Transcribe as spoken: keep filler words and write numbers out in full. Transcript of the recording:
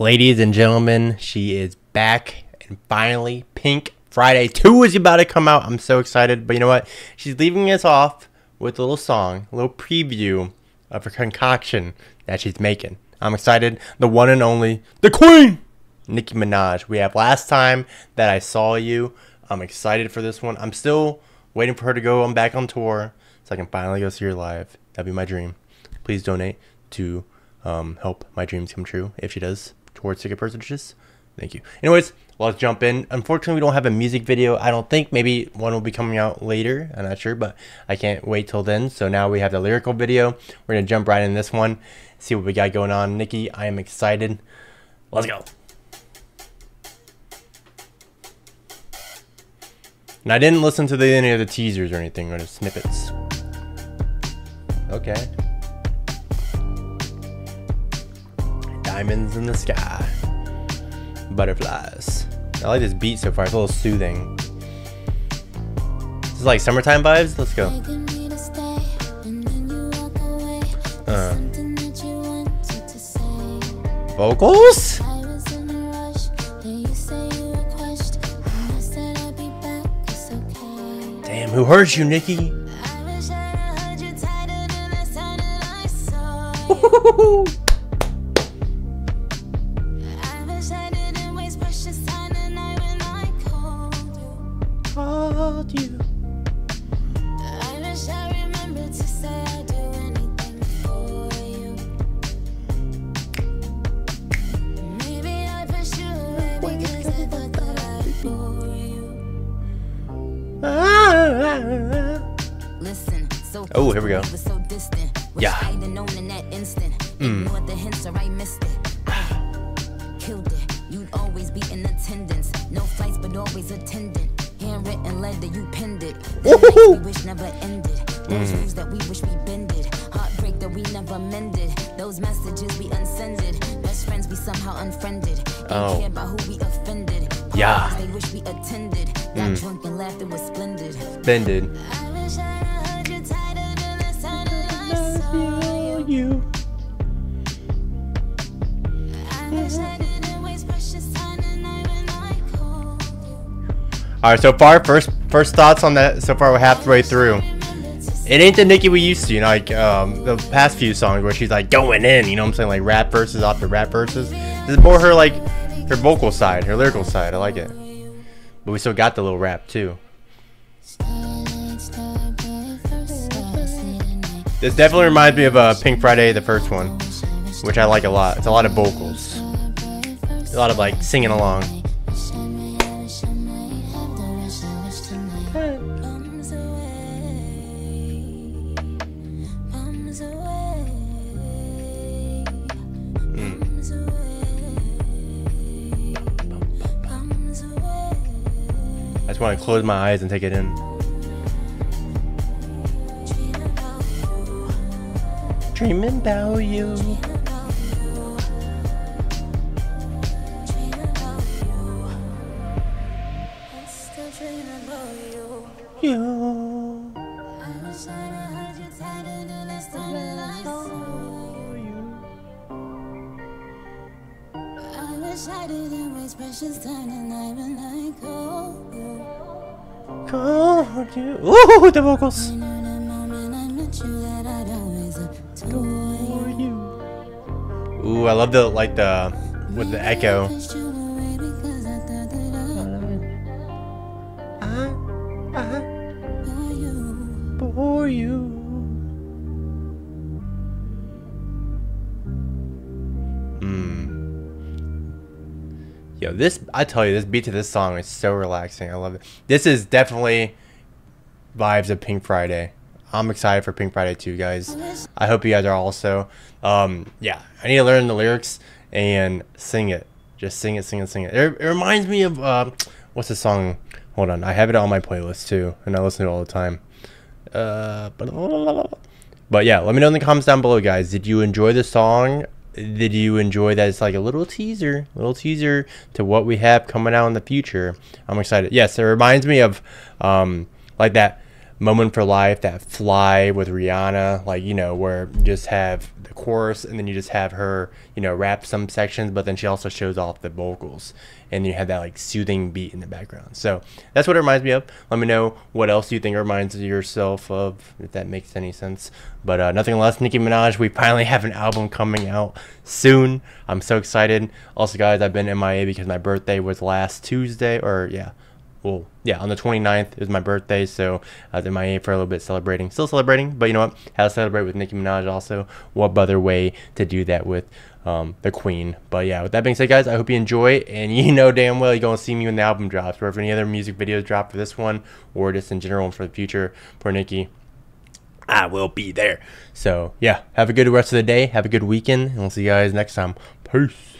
Ladies and gentlemen, she is back, and finally Pink Friday two is about to come out. I'm so excited, but you know what? She's leaving us off with a little song, a little preview of her concoction that she's making. I'm excited. The one and only, the Queen, Nicki Minaj. We have Last Time That I Saw You. I'm excited for this one. I'm still waiting for her to go. I'm back on tour so I can finally go see her live. That'd be my dream. Please donate to um, help my dreams come true if she does. Towards ticket purchases. Thank you. Anyways, let's jump in. Unfortunately, we don't have a music video, I don't think. Maybe one will be coming out later. I'm not sure, but I can't wait till then. So now we have the lyrical video. We're going to jump right in this one, see what we got going on. Nicki, I am excited. Let's go. And I didn't listen to the, any of the teasers or anything, or the snippets. Okay. Diamonds in the sky, butterflies. I like this beat so far. It's a little soothing. This is like summertime vibes. Let's go. Uh. Vocals? Damn, who hurt you, Nicki? You. I wish I remembered to say I'd do anything for you. Maybe I pushed you away because I thought that I'd bore you. Ah. Listen, so oh, here we go. So distant. Yeah. I didn't know in that instant. Mm. Ignored the hints or I missed it. I killed it. You'd always be in attendance. No flights, but always attendant. Handwritten letter, you penned it. We wish never ended. Those mm. rules that we wish we bended. Heartbreak that we never mended. Those messages we unsended. Best friends we somehow unfriended. Oh. Ain't care about who we offended. Parties yeah. They wish we attended. Mm. Got drunk and laughed and was splendid. Splendid. I wish I heard you tighter than the sound I saw you. I wish I didn't waste precious time and night when I called you. Alright, so far, first first thoughts on that so far, we're halfway through. It ain't the Nicki we used to, you know, like um, the past few songs where she's like going in, you know what I'm saying? Like rap verses off the rap verses. This is more her like, her vocal side, her lyrical side, I like it. But we still got the little rap too. This definitely reminds me of uh, Pink Friday, the first one, which I like a lot. It's a lot of vocals. A lot of like singing along. I just want to close my eyes and take it in. Dreaming about you. You. I wish I didn't waste precious time and night when I call you. Ooh, the vocals. Ooh, I love the like the with the echo. For you. Yo, this, I tell you, this beat to this song is so relaxing. I love it. This is definitely vibes of Pink Friday. I'm excited for Pink Friday two, guys. I hope you guys are also. Um, yeah, I need to learn the lyrics and sing it. Just sing it, sing it, sing it. It, it reminds me of, uh, what's the song? Hold on, I have it on my playlist too, and I listen to it all the time. Uh, but yeah, let me know in the comments down below, guys. Did you enjoy the song? Did you enjoy that? It's like a little teaser, little teaser to what we have coming out in the future. I'm excited. Yes, it reminds me of um, like that Moment for Life, that Fly with Rihanna, like, you know, where you just have the chorus and then you just have her, you know, rap some sections, but then she also shows off the vocals and you have that like soothing beat in the background. So that's what it reminds me of. Let me know what else you think it reminds yourself of, if that makes any sense. But uh, nothing less, Nicki Minaj, we finally have an album coming out soon. I'm so excited. Also, guys, I've been M I A because my birthday was last Tuesday, or yeah. Well, yeah, on the twenty-ninth is my birthday, so I was in my for a little bit celebrating. Still celebrating, but you know what? How to celebrate with Nicki Minaj also. What better way to do that with um, the queen? But yeah, with that being said, guys, I hope you enjoy. And you know damn well you're going to see me when the album drops, or if any other music videos drop for this one, or just in general for the future for Nicki, I will be there. So yeah, have a good rest of the day. Have a good weekend, and we'll see you guys next time. Peace.